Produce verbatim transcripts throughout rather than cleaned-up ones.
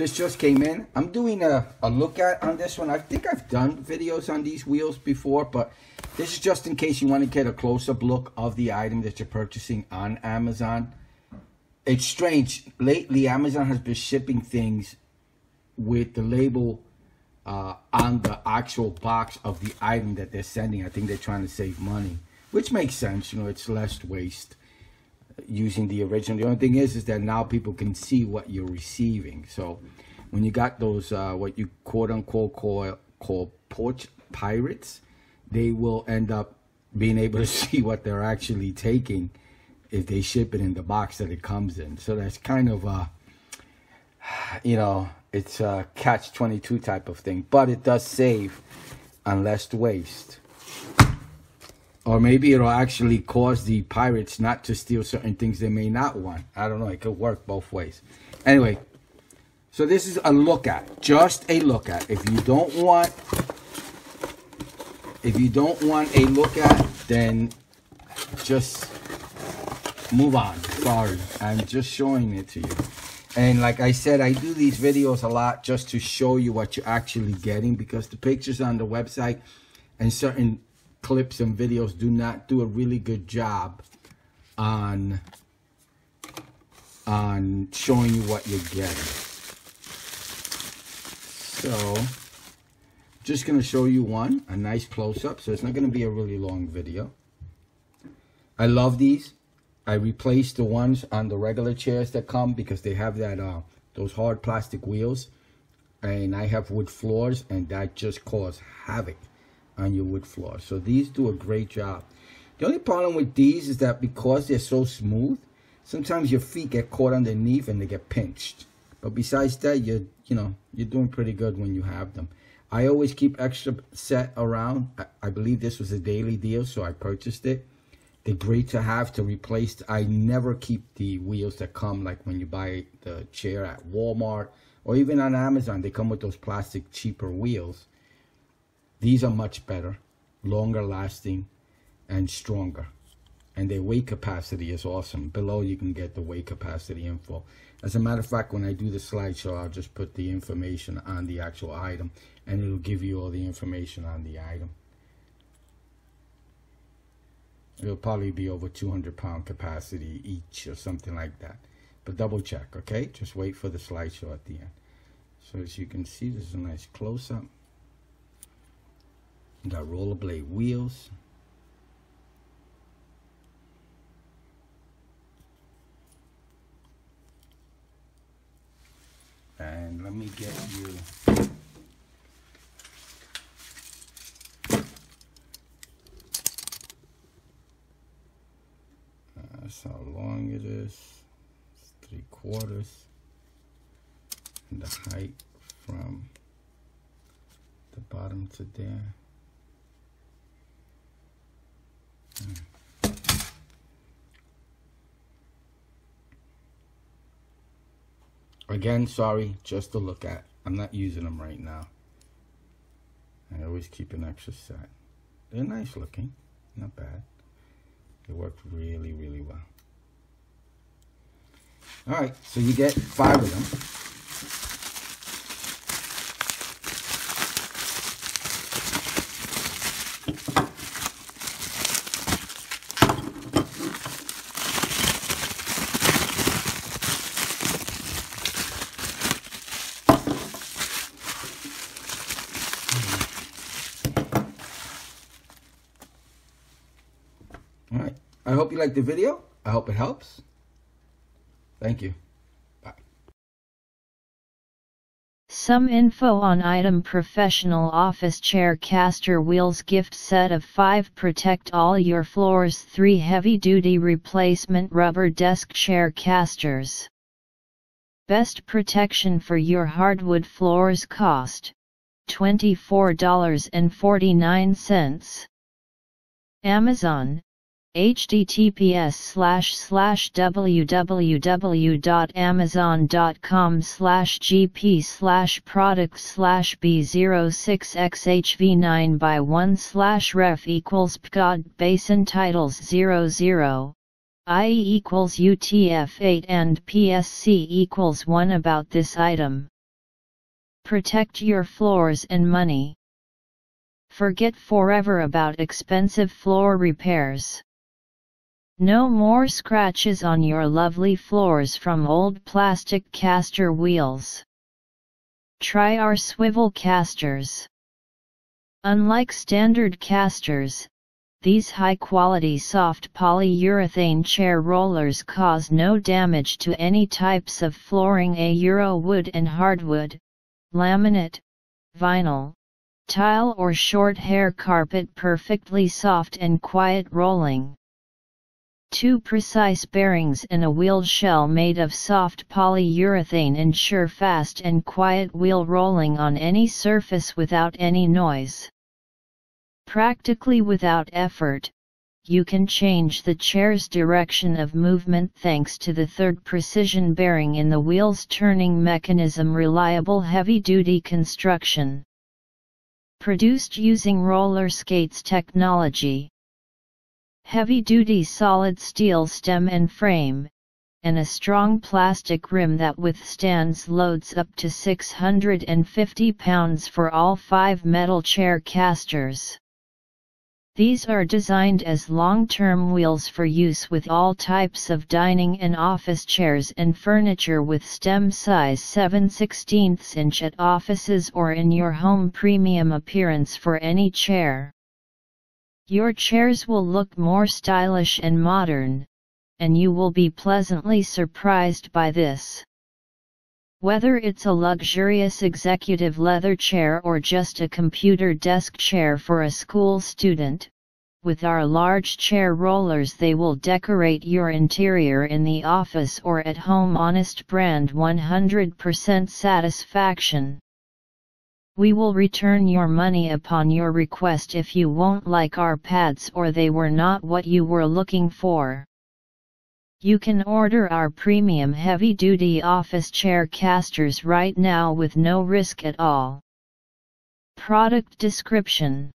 This just came in. I'm doing a, a look at on this one. I think I've done videos on these wheels before, but this is just in case you want to get a close-up look of the item that you're purchasing on Amazon. It's strange. Lately, Amazon has been shipping things with the label uh, on the actual box of the item that they're sending. I think they're trying to save money, which makes sense. You know, it's less waste using the original. The only thing is, is that now people can see what you're receiving. So when you got those, uh, what you quote unquote call, call porch pirates, they will end up being able to see what they're actually taking if they ship it in the box that it comes in. So that's kind of a, you know, it's a catch twenty-two type of thing, but it does save on less waste. Or maybe it'll actually cause the pirates not to steal certain things they may not want. I don't know. It could work both ways. Anyway, so this is a look at, just a look at. If you don't want, if you don't want a look at, then just move on. Sorry, I'm just showing it to you. And like I said, I do these videos a lot just to show you what you're actually getting, because the pictures on the website and certain clips and videos do not do a really good job on on showing you what you're getting. So just gonna show you one, a nice close-up, so it's not gonna be a really long video. I love these. I replaced the ones on the regular chairs that come, because they have that uh those hard plastic wheels, and I have wood floors, and that just caused havoc on your wood floor. So these do a great job. The only problem with these is that because they're so smooth, sometimes your feet get caught underneath and they get pinched. But besides that, you're you know you're doing pretty good when you have them. I always keep extra set around. I, I believe this was a daily deal, so I purchased it. They're great to have to replace. I never keep the wheels that come, like when you buy the chair at Walmart or even on Amazon, they come with those plastic cheaper wheels. These are much better, longer lasting, and stronger. And their weight capacity is awesome. Below you can get the weight capacity info. As a matter of fact, when I do the slideshow, I'll just put the information on the actual item, and it'll give you all the information on the item. It'll probably be over two hundred pound capacity each or something like that. But double check, okay? Just wait for the slideshow at the end. So as you can see, this is a nice close-up. You got rollerblade wheels. And let me get you. That's how long it is. It's three quarters. And the height from the bottom to there. Again, sorry, just to look at. I'm not using them right now. I always keep an extra set. They're nice looking, not bad. They work really, really well. All right, so you get five of them. I hope you liked the video. I hope it helps. Thank you. Bye. Some info on item: professional office chair, caster wheels, gift set of five, protect all your floors, three heavy duty replacement rubber desk chair casters. Best protection for your hardwood floors, cost twenty-four dollars and forty-nine cents. Amazon. https slash slash www.amazon.com slash gp slash product slash b zero six x h v nine by one slash ref equals pgod basin titles zero zero I E equals U T F eight and P S C equals one. About this item. Protect your floors and money. Forget forever about expensive floor repairs. No more scratches on your lovely floors from old plastic caster wheels. Try our swivel casters. Unlike standard casters, these high-quality soft polyurethane chair rollers cause no damage to any types of flooring: Aeron wood and hardwood, laminate, vinyl, tile or short hair carpet. Perfectly soft and quiet rolling. Two precise bearings and a wheel shell made of soft polyurethane ensure fast and quiet wheel rolling on any surface without any noise. Practically without effort, you can change the chair's direction of movement thanks to the third precision bearing in the wheel's turning mechanism. Reliable heavy-duty construction. Produced using roller skates technology. Heavy-duty solid steel stem and frame, and a strong plastic rim that withstands loads up to six hundred fifty pounds for all five metal chair casters. These are designed as long-term wheels for use with all types of dining and office chairs and furniture, with stem size seven sixteenths inch at offices or in your home. Premium appearance for any chair. Your chairs will look more stylish and modern, and you will be pleasantly surprised by this. Whether it's a luxurious executive leather chair or just a computer desk chair for a school student, with our large chair rollers they will decorate your interior in the office or at home. Honest brand, one hundred percent satisfaction. We will return your money upon your request if you won't like our pads or they were not what you were looking for. You can order our premium heavy-duty office chair casters right now with no risk at all. Product description.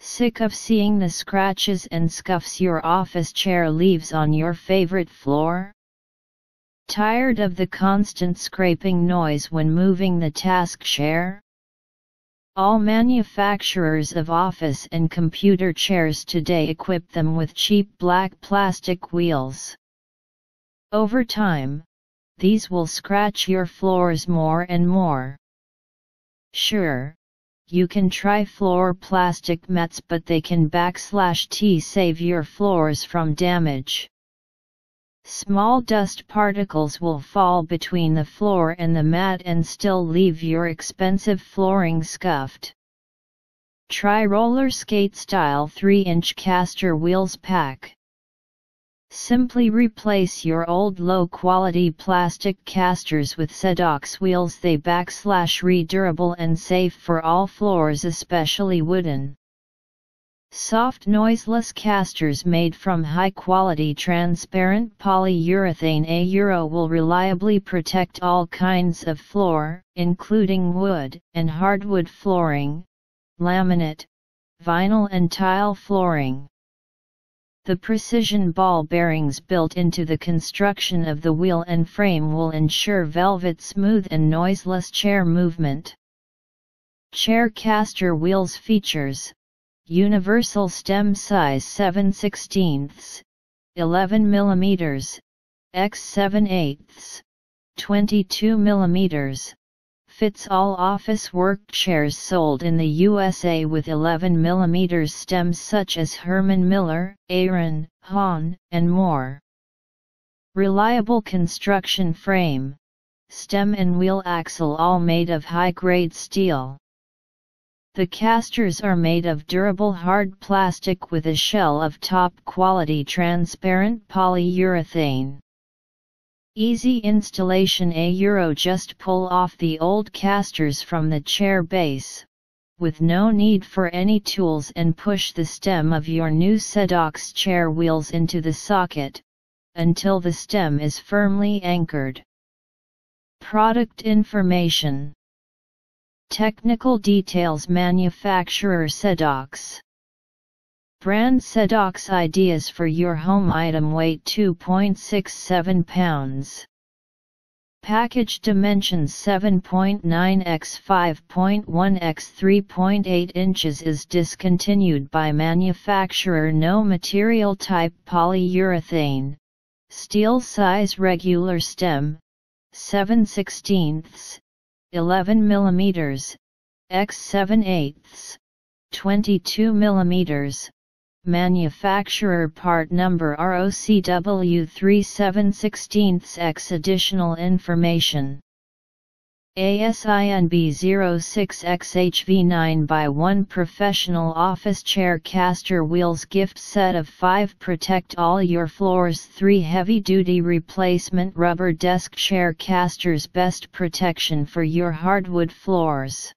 Sick of seeing the scratches and scuffs your office chair leaves on your favorite floor? Tired of the constant scraping noise when moving the task chair? All manufacturers of office and computer chairs today equip them with cheap black plastic wheels. Over time, these will scratch your floors more and more. Sure, you can try floor plastic mats, but they can backslash t save your floors from damage. Small dust particles will fall between the floor and the mat and still leave your expensive flooring scuffed. Try roller skate style three inch caster wheels pack. Simply replace your old low-quality plastic casters with Sedox wheels. They backslash re durable and safe for all floors, especially wooden. Soft noiseless casters made from high-quality transparent polyurethane. Aeron will reliably protect all kinds of floor, including wood and hardwood flooring, laminate, vinyl and tile flooring. The precision ball bearings built into the construction of the wheel and frame will ensure velvet smooth and noiseless chair movement. Chair caster wheels features universal stem size seven sixteenths, eleven millimeters, x seven eighths, twenty-two millimeters, fits all office work chairs sold in the U S A with eleven millimeter stems such as Herman Miller, Aeron, Hahn, and more. Reliable construction frame, stem and wheel axle all made of high-grade steel. The casters are made of durable hard plastic with a shell of top-quality transparent polyurethane. Easy installation. Aeron just pull off the old casters from the chair base, with no need for any tools, and push the stem of your new Sedox chair wheels into the socket, until the stem is firmly anchored. Product information. Technical details. Manufacturer Sedox. Brand Sedox. Ideas for your home. Item weight two point six seven pounds. Package dimensions seven point nine by five point one by three point eight inches is discontinued by manufacturer. No material type: polyurethane, steel size regular stem, seven sixteenths, eleven millimeters, by seven eighths, twenty-two millimeters. Manufacturer part number R O C W thirty-seven sixteenths by. Additional information: A S I N B zero six X H V nine by one Professional Office Chair Caster Wheels Gift Set of five. Protect all your floors. Three Heavy Duty Replacement Rubber Desk Chair Casters. Best protection for your hardwood floors.